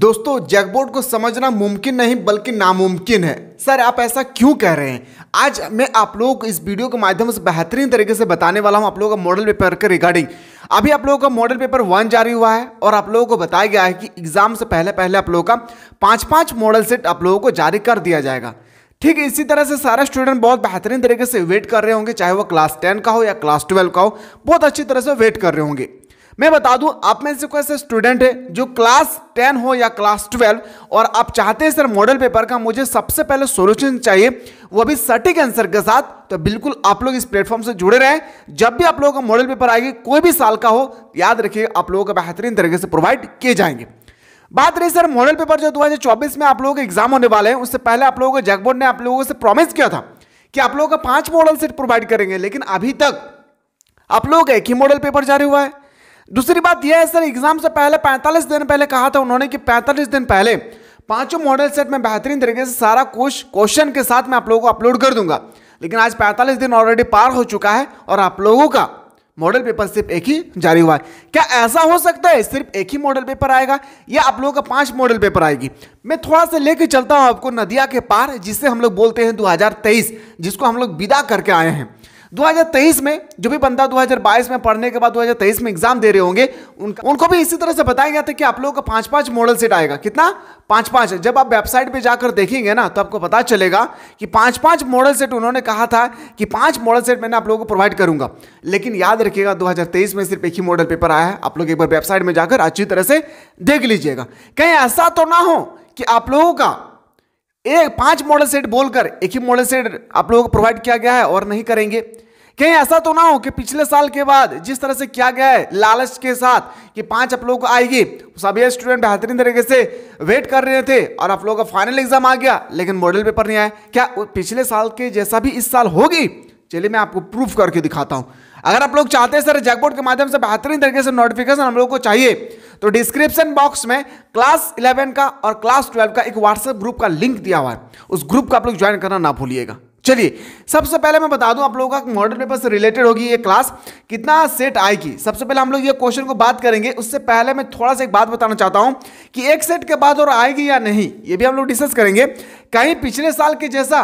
दोस्तों जैकबोर्ड को समझना मुमकिन नहीं बल्कि नामुमकिन है। सर आप ऐसा क्यों कह रहे हैं? आज मैं आप लोगों को इस वीडियो के माध्यम से बेहतरीन तरीके से बताने वाला हूं आप लोगों का मॉडल पेपर के रिगार्डिंग। अभी आप लोगों का मॉडल पेपर 1 जारी हुआ है और आप लोगों को बताया गया है कि एग्जाम से पहले पहले आप लोगों का 5-5 मॉडल सेट आप लोगों को जारी कर दिया जाएगा। ठीक है, इसी तरह से सारे स्टूडेंट बहुत बेहतरीन तरीके से वेट कर रहे होंगे, चाहे वो क्लास 10 का हो या क्लास 12 का हो, बहुत अच्छी तरह से वेट कर रहे होंगे। मैं बता दूं आप में से कोई ऐसे स्टूडेंट है जो क्लास 10 हो या क्लास 12 और आप चाहते हैं सर मॉडल पेपर का मुझे सबसे पहले सॉल्यूशन चाहिए, वो भी सटीक आंसर के साथ, तो बिल्कुल आप लोग इस प्लेटफॉर्म से जुड़े रहें। जब भी आप लोगों का मॉडल पेपर आएगी, कोई भी साल का हो, याद रखिए आप लोगों को बेहतरीन तरीके से प्रोवाइड किए जाएंगे। बात रही सर मॉडल पेपर जो 2024 में आप लोगों के एग्जाम होने वाले हैं, उससे पहले आप लोगों को जैकबोर्ड ने आप लोगों से प्रॉमिस किया था कि आप लोगों का 5 मॉडल सेट प्रोवाइड करेंगे, लेकिन अभी तक आप लोगों का एक ही मॉडल पेपर जारी हुआ है। दूसरी बात यह है सर एग्जाम से पहले 45 दिन पहले कहा था उन्होंने कि 45 दिन पहले 5 मॉडल सेट में बेहतरीन तरीके से सारा कुछ क्वेश्चन के साथ मैं आप लोगों को अपलोड कर दूंगा, लेकिन आज 45 दिन ऑलरेडी पार हो चुका है और आप लोगों का मॉडल पेपर सिर्फ एक ही जारी हुआ है। क्या ऐसा हो सकता है सिर्फ एक ही मॉडल पेपर आएगा या आप लोगों का 5 मॉडल पेपर आएगी? मैं थोड़ा सा लेके चलता हूं आपको नदिया के पार, जिसे हम लोग बोलते हैं 2023, जिसको हम लोग विदा करके आए हैं। 2023 में जो भी बंदा 2022 में पढ़ने के बाद 2023 में एग्जाम दे रहे होंगे उनको भी इसी तरह से बताया गया था कि आप लोगों का 5-5 मॉडल सेट आएगा। कितना? 5-5। जब आप वेबसाइट पे जाकर देखेंगे ना तो आपको पता चलेगा कि 5-5 मॉडल सेट उन्होंने कहा था कि 5 मॉडल सेट मैंने आप लोगों को प्रोवाइड करूंगा, लेकिन याद रखिएगा 2023 में सिर्फ एक ही मॉडल पेपर आया है। आप लोग एक बार वेबसाइट में जाकर अच्छी तरह से देख लीजिएगा, कहीं ऐसा तो ना हो कि आप लोगों का 5 मॉडल सेट बोलकर एक ही मॉडल सेट आप लोगों को प्रोवाइड किया गया है और नहीं करेंगे। कहीं ऐसा तो ना हो कि पिछले साल के बाद जिस तरह से किया गया है लालच के साथ कि 5 आप लोगों को आएगी, सभी स्टूडेंट बेहतरीन तरीके से वेट कर रहे थे और आप लोगों का फाइनल एग्जाम आ गया लेकिन मॉडल पेपर नहीं आया। क्या पिछले साल के जैसा भी इस साल होगी? चलिए मैं आपको प्रूफ करके दिखाता हूं। अगर आप लोग चाहते हैं सर जैकबोर्ड के माध्यम से बेहतरीन तरीके से नोटिफिकेशन हम लोग को चाहिए, तो डिस्क्रिप्शन बॉक्स में क्लास 11 का और क्लास 12 का एक व्हाट्सएप ग्रुप का लिंक दिया हुआ है, उस ग्रुप को आप लोग ज्वाइन करना ना भूलिएगा। चलिए सबसे पहले मैं बता दूं आप लोगों का मॉडल पेपर से रिलेटेड होगी ये क्लास, कितना सेट आएगी। सबसे पहले हम लोग ये क्वेश्चन को बात करेंगे, उससे पहले मैं थोड़ा सा एक बात बताना चाहता हूं कि एक सेट के बाद और आएगी या नहीं ये भी हम लोग डिस्कस करेंगे। कहीं पिछले साल के जैसा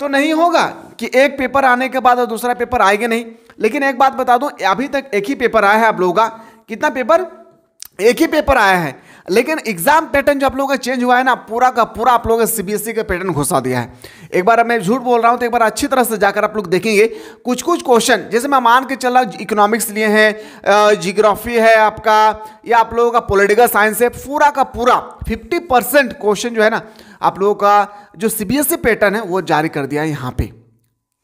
तो नहीं होगा कि एक पेपर आने के बाद और दूसरा पेपर आएगा नहीं, लेकिन एक बात बता दूं अभी तक एक ही पेपर आया है आप लोगों का। कितना पेपर? एक ही पेपर आया है, लेकिन एग्जाम पैटर्न जो आप लोगों का चेंज हुआ है ना, पूरा का पूरा आप लोगों ने सीबीएसई का पैटर्न घुसा दिया है। एक बार मैं झूठ बोल रहा हूं तो एक बार अच्छी तरह से जाकर आप लोग देखेंगे। कुछ कुछ क्वेश्चन जैसे मैं मान के चला इकोनॉमिक्स लिए हैं, जियोग्राफी है आपका, या आप लोगों का पॉलिटिकल साइंस है, पूरा का पूरा 50% क्वेश्चन जो है ना आप लोगों का जो सीबीएसई पैटर्न है वो जारी कर दिया है यहाँ पे,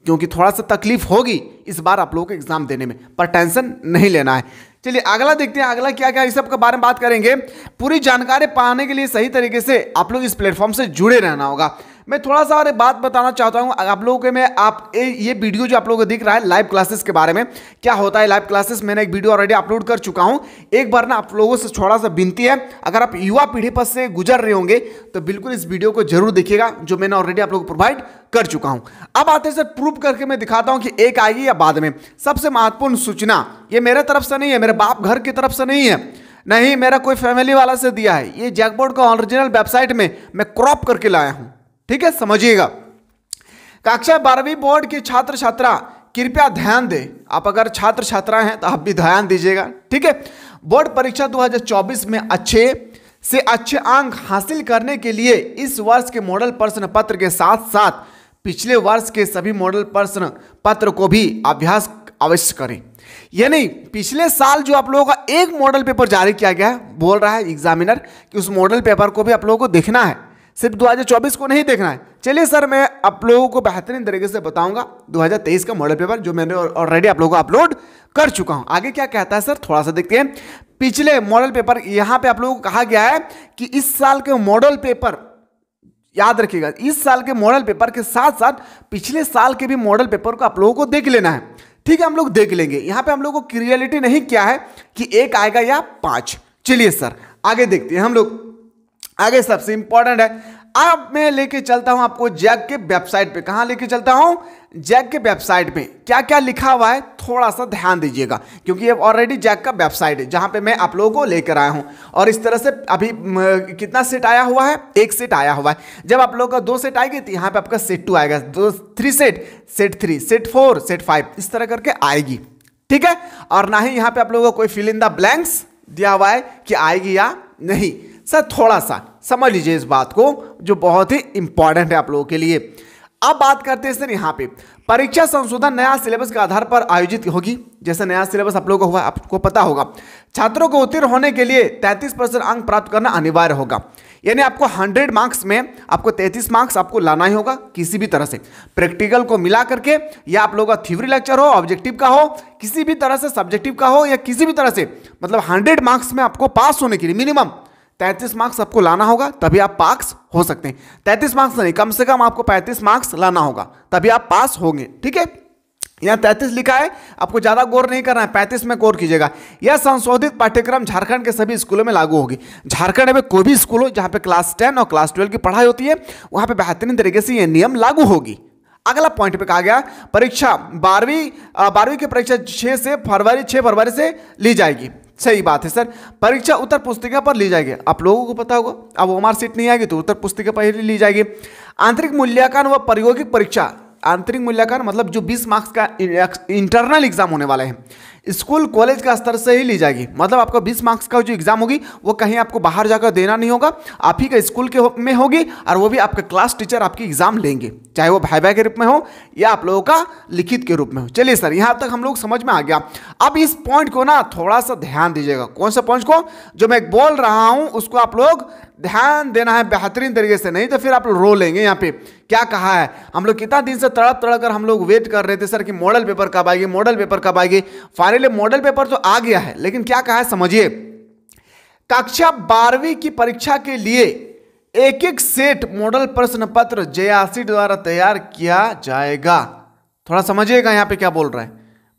क्योंकि थोड़ा सा तकलीफ होगी इस बार आप लोगों को एग्जाम देने में, पर टेंशन नहीं लेना है। चलिए अगला देखते हैं, अगला क्या क्या इस सब के बारे में बात करेंगे। पूरी जानकारी पाने के लिए सही तरीके से आप लोग इस प्लेटफॉर्म से जुड़े रहना होगा। मैं थोड़ा सा और एक बात बताना चाहता हूँ आप लोगों के, मैं आप ये वीडियो जो आप लोगों को दिख रहा है लाइव क्लासेस के बारे में क्या होता है। लाइव क्लासेस मैंने एक वीडियो ऑलरेडी अपलोड कर चुका हूँ। एक बार ना आप लोगों से थोड़ा सा विनती है, अगर आप युवा पीढ़ी पर से गुजर रहे होंगे तो बिल्कुल इस वीडियो को जरूर देखिएगा, जो मैंने ऑलरेडी आप लोगों को प्रोवाइड कर चुका हूँ। अब आते हैं सर प्रूफ करके मैं दिखाता हूँ कि एक आएगी या बाद में। सबसे महत्वपूर्ण सूचना, ये मेरे तरफ से नहीं है, मेरे बाप घर की तरफ से नहीं है, नहीं मेरा कोई फैमिली वाला से दिया है, ये जैकबोर्ड का ओरिजिनल वेबसाइट में मैं क्रॉप करके लाया हूँ। ठीक है, समझिएगा। कक्षा 12वीं बोर्ड के छात्र छात्रा कृपया ध्यान दें। आप अगर छात्र छात्रा हैं तो आप भी ध्यान दीजिएगा। ठीक है, बोर्ड परीक्षा 2024 में अच्छे से अच्छे अंक हासिल करने के लिए इस वर्ष के मॉडल प्रश्न पत्र के साथ साथ पिछले वर्ष के सभी मॉडल प्रश्न पत्र को भी अभ्यास अवश्य करें। यानी पिछले साल जो आप लोगों का एक मॉडल पेपर जारी किया गया है, बोल रहा है एग्जामिनर कि उस मॉडल पेपर को भी आप लोगों को देखना है, सिर्फ 2024 को नहीं देखना है। चलिए सर मैं आप लोगों को बेहतरीन तरीके से बताऊंगा 2023 का मॉडल पेपर जो मैंने ऑलरेडी आप लोगों को अपलोड कर चुका हूं। आगे क्या कहता है सर थोड़ा सा देखते हैं। पिछले मॉडल पेपर यहां पे आप लोगों को कहा गया है कि इस साल के मॉडल पेपर, याद रखिएगा, इस साल के मॉडल पेपर के साथ साथ पिछले साल के भी मॉडल पेपर को आप लोगों को देख लेना है। ठीक है, हम लोग देख लेंगे। यहाँ पे हम लोगों को क्लियरिटी नहीं किया है कि एक आएगा या 5। चलिए सर आगे देखते हैं हम लोग। आगे सबसे इंपॉर्टेंट है, अब मैं लेके चलता हूं आपको जैक के वेबसाइट पे। कहां लेके चलता हूं? जैक के वेबसाइट पे। क्या क्या लिखा हुआ है थोड़ा सा ध्यान दीजिएगा, क्योंकि ये ऑलरेडी जैक का वेबसाइट है जहां पे मैं आप लोगों को लेकर आया हूं। और इस तरह से अभी कितना सेट आया हुआ है? एक सेट आया हुआ है। जब आप लोगों का दो सेट आएगी तो यहाँ पे आपका सेट 2 आएगा, दो three set, set 3, set 4, set 5, इस तरह करके आएगी। ठीक है। और ना ही यहाँ पे आप लोगों को कोई फिल इन द ब्लैंक्स दिया हुआ है कि आएगी या नहीं। सर थोड़ा सा समझ लीजिए इस बात को, जो बहुत ही इंपॉर्टेंट है आप लोगों के लिए। अब बात करते हैं सर यहाँ पे, परीक्षा संशोधन नया सिलेबस के आधार पर आयोजित होगी। जैसे नया सिलेबस आप लोगों को हुआ, आपको पता होगा छात्रों को उत्तीर्ण होने के लिए 33% अंक प्राप्त करना अनिवार्य होगा। यानी आपको 100 मार्क्स में आपको 33 मार्क्स आपको लाना ही होगा किसी भी तरह से, प्रैक्टिकल को मिला करके, या आप लोगों का थ्योरी लेक्चर हो, ऑब्जेक्टिव का हो, किसी भी तरह से सब्जेक्टिव का हो, या किसी भी तरह से, मतलब 100 मार्क्स में आपको पास होने के लिए मिनिमम 33 मार्क्स आपको लाना होगा, तभी आप पास हो सकते हैं। 33 मार्क्स नहीं, कम से कम आपको 35 मार्क्स लाना होगा तभी आप पास होंगे। ठीक है। यहाँ 33 लिखा है, आपको ज़्यादा गौर नहीं करना है, 35 में गौर कीजिएगा। यह संशोधित पाठ्यक्रम झारखंड के सभी स्कूलों में लागू होगी। झारखंड में कोई भी स्कूल हो जहाँ पे क्लास 10 और क्लास 12 की पढ़ाई होती है, वहाँ पे बेहतरीन तरीके से यह नियम लागू होगी। अगला पॉइंट पे कहा गया, परीक्षा बारहवीं की परीक्षा 6 फरवरी से ली जाएगी। सही बात है सर, परीक्षा उत्तर पुस्तिका पर ली जाएगी। आप लोगों को पता होगा, अब वो मार्क्स शीट नहीं आएगी तो उत्तर पुस्तिका पर ही ली जाएगी। आंतरिक मूल्यांकन व प्रायोगिक परीक्षा, आंतरिक मूल्यांकन मतलब जो 20 मार्क्स का इंटरनल एग्जाम होने वाला है, स्कूल कॉलेज का स्तर से ही ली जाएगी। मतलब आपका 20 मार्क्स का जो एग्जाम होगी वो कहीं आपको बाहर जाकर देना नहीं होगा, आप ही के स्कूल के में होगी, और वो भी आपका क्लास टीचर आपकी एग्जाम लेंगे, चाहे वो भाई के रूप में हो या आप लोगों का लिखित के रूप में हो। चलिए सर, यहाँ तक हम लोग समझ में आ गया। अब इस पॉइंट को ना थोड़ा सा ध्यान दीजिएगा। कौन सा पॉइंट को? जो मैं बोल रहा हूँ उसको आप लोग ध्यान देना है बेहतरीन तरीके से, नहीं तो फिर आप लोग रो लेंगे। यहाँ पे क्या कहा है, हम लोग कितना दिन से तड़प कर हम लोग वेट कर रहे थे सर कि मॉडल पेपर कब आएगी, मॉडल पेपर कब आएगी। फाइनली मॉडल पेपर तो आ गया है, लेकिन क्या कहा है समझिए, कक्षा 12वीं की परीक्षा के लिए एक एक सेट मॉडल प्रश्न पत्र JRC द्वारा तैयार किया जाएगा। थोड़ा समझिएगा यहाँ पे क्या बोल रहा है,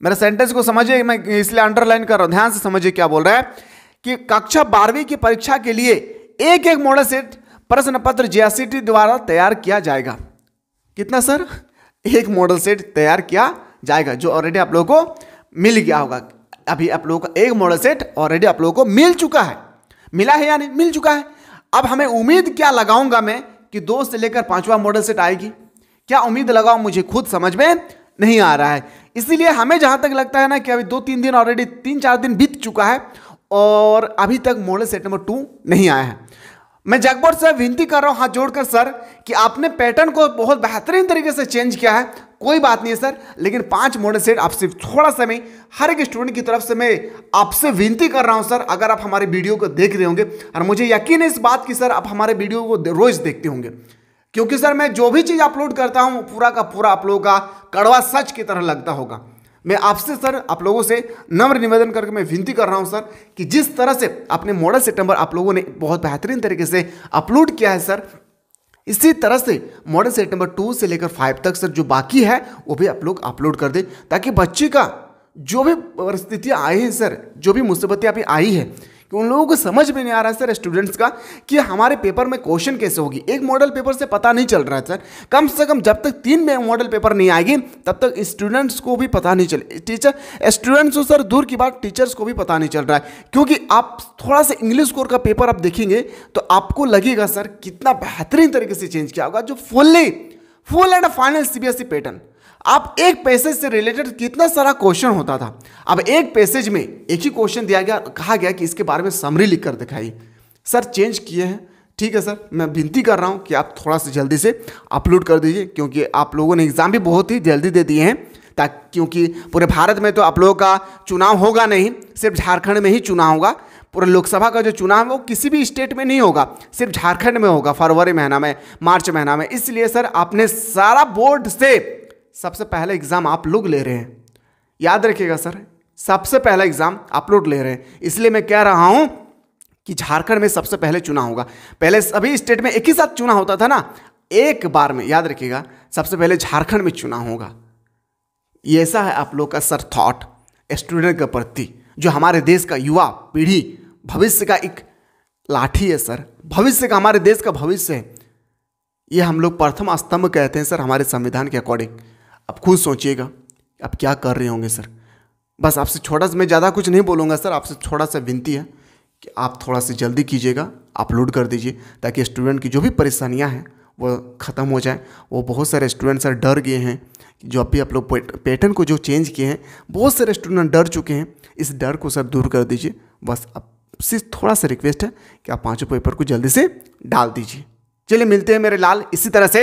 मेरे सेंटेंस को समझिए, मैं इसलिए अंडरलाइन कर रहा हूँ, ध्यान से समझिए क्या बोल रहा है कि कक्षा 12वीं की परीक्षा के लिए एक एक मॉडल सेट प्रश्न पत्र JRC द्वारा तैयार किया जाएगा। कितना सर? एक मॉडल सेट तैयार किया जाएगा, जो ऑलरेडी आप लोगों को मिल गया होगा। अभी आप लोगों का एक मॉडल सेट ऑलरेडी आप लोगों को मिल चुका है, मिला है या नहीं? मिल चुका है। अब हमें उम्मीद क्या लगाऊंगा मैं कि 2 से लेकर 5वां मॉडल सेट आएगी, क्या उम्मीद लगाऊं? मुझे खुद समझ में नहीं आ रहा है। इसीलिए हमें जहां तक लगता है ना कि अभी 2-3 दिन ऑलरेडी, 3-4 दिन बीत चुका है और अभी तक मॉडल सेट नंबर 2 नहीं आया है। मैं जैकबोर्ड से विनती कर रहा हूँ हाथ जोड़कर सर कि आपने पैटर्न को बहुत बेहतरीन तरीके से चेंज किया है, कोई बात नहीं है सर, लेकिन 5 मॉडल सेट आपसे थोड़ा सा, मैं हर एक स्टूडेंट की तरफ से मैं आपसे विनती कर रहा हूं सर, अगर आप हमारे वीडियो को देख रहे होंगे, और मुझे यकीन है इस बात की सर आप हमारे वीडियो को रोज़ देखते होंगे, क्योंकि सर मैं जो भी चीज़ अपलोड करता हूं पूरा का पूरा आप लोगों का कड़वा सच की तरह लगता होगा। मैं आपसे सर, आप लोगों से नम्र निवेदन करके मैं विनती कर रहा हूं सर कि जिस तरह से अपने मॉडल सेट नंबर आप लोगों ने बहुत बेहतरीन तरीके से अपलोड किया है सर, इसी तरह से मॉडल सेट नंबर 2 से लेकर 5 तक सर जो बाकी है वो भी आप लोग अपलोड कर दें, ताकि बच्चे का जो भी परिस्थितियाँ आई हैं सर, जो भी मुसीबतें अभी आई है, कि उन लोगों को समझ में नहीं आ रहा है सर स्टूडेंट्स का कि हमारे पेपर में क्वेश्चन कैसे होगी। एक मॉडल पेपर से पता नहीं चल रहा है सर, कम से कम जब तक 3 मॉडल पेपर नहीं आएगी तब तक स्टूडेंट्स को भी पता नहीं चले, टीचर स्टूडेंट्स को सर दूर की बात टीचर्स को भी पता नहीं चल रहा है। क्योंकि आप थोड़ा सा इंग्लिश कोर का पेपर आप देखेंगे तो आपको लगेगा सर कितना बेहतरीन तरीके से चेंज किया होगा, जो फुल एंड फाइनल CBSE पैटर्न। आप एक पैसेज से रिलेटेड कितना सारा क्वेश्चन होता था, अब एक पैसेज में एक ही क्वेश्चन दिया गया, कहा गया कि इसके बारे में समरी लिख कर दिखाइए। सर चेंज किए हैं, ठीक है सर, मैं विनती कर रहा हूं कि आप थोड़ा सा जल्दी से अपलोड कर दीजिए, क्योंकि आप लोगों ने एग्ज़ाम भी बहुत ही जल्दी दे दिए हैं, ताकि क्योंकि पूरे भारत में तो आप लोगों का चुनाव होगा नहीं, सिर्फ झारखंड में ही चुनाव होगा। पूरे लोकसभा का जो चुनाव है वो किसी भी स्टेट में नहीं होगा, सिर्फ झारखंड में होगा, फरवरी महीना में, मार्च महीना में। इसलिए सर आपने सारा बोर्ड से सबसे पहला एग्ज़ाम आप लोग ले रहे हैं, याद रखिएगा सर, सबसे पहला एग्ज़ाम आप लोग ले रहे हैं। इसलिए मैं कह रहा हूं कि झारखंड में सबसे पहले चुनाव होगा। पहले सभी स्टेट में एक ही साथ चुनाव होता था ना, एक बार में, याद रखिएगा, सबसे पहले झारखंड में चुनाव होगा। ये ऐसा है आप लोग का सर थॉट स्टूडेंट के प्रति, जो हमारे देश का युवा पीढ़ी भविष्य का एक लाठी है सर, भविष्य का हमारे देश का भविष्य है। ये हम लोग प्रथम स्तंभ कहते हैं सर हमारे संविधान के अकॉर्डिंग। अब खुद सोचिएगा आप क्या कर रहे होंगे सर। बस आपसे छोटा सा, मैं ज़्यादा कुछ नहीं बोलूँगा सर, आपसे छोटा सा विनती है कि आप थोड़ा सा जल्दी कीजिएगा, अपलोड कर दीजिए ताकि स्टूडेंट की जो भी परेशानियाँ हैं वो ख़त्म हो जाए। वो बहुत सारे स्टूडेंट सर डर गए हैं, जो अभी आप लोग पैटर्न को जो चेंज किए हैं बहुत सारे स्टूडेंट डर चुके हैं, इस डर को सर दूर कर दीजिए। बस आपसे थोड़ा सा रिक्वेस्ट है कि आप पाँचों पेपर को जल्दी से डाल दीजिए। चलिए मिलते हैं मेरे लाल। इसी तरह से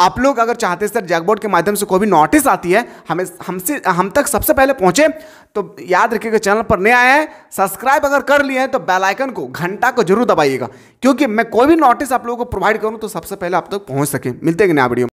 आप लोग अगर चाहते हैं सर जैकबोर्ड के माध्यम से कोई भी नोटिस आती है हमें हम तक सबसे पहले पहुंचे, तो याद रखिएगा चैनल पर नए आए हैं सब्सक्राइब अगर कर लिए हैं तो बेल आइकन को, घंटा को जरूर दबाइएगा, क्योंकि मैं कोई भी नोटिस आप लोगों को प्रोवाइड करूं तो सबसे पहले आप तक पहुंच सके। मिलते हैं नया वीडियो में।